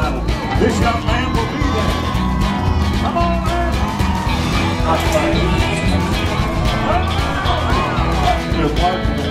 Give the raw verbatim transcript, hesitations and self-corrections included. mile. This young man will be there. Come on, man. That's right. That's right.